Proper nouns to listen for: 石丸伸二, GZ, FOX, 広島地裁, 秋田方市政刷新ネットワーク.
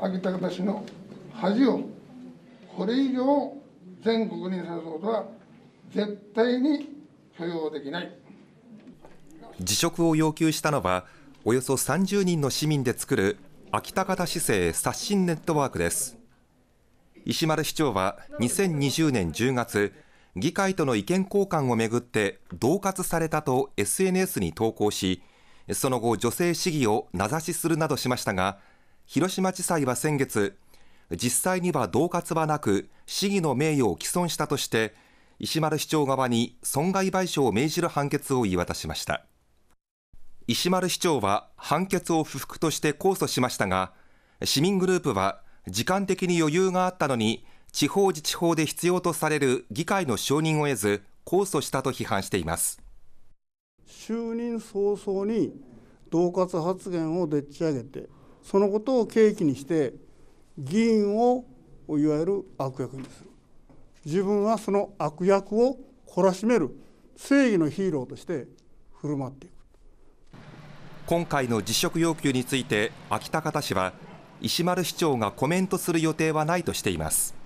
秋田方市の恥をこれ以上全国にさらすことは絶対に許容できない。辞職を要求したのはおよそ30人の市民で作る秋田方市政刷新ネットワークです。石丸市長は2020年10月議会との意見交換をめぐって恫喝されたと SNS に投稿し、その後女性市議を名指しするなどしましたが、広島地裁は先月、実際には恫喝はなく市議の名誉を毀損したとして石丸市長側に損害賠償を命じる判決を言い渡しました。石丸市長は判決を不服として控訴しましたが、市民グループは時間的に余裕があったのに地方自治法で必要とされる議会の承認を得ず控訴したと批判しています。就任早々に恫喝発言をでっち上げて、そのことを契機にして議員をいわゆる悪役にする、自分はその悪役を懲らしめる正義のヒーローとして振る舞っていく。今回の辞職要求について秋田方市は石丸市長がコメントする予定はないとしています。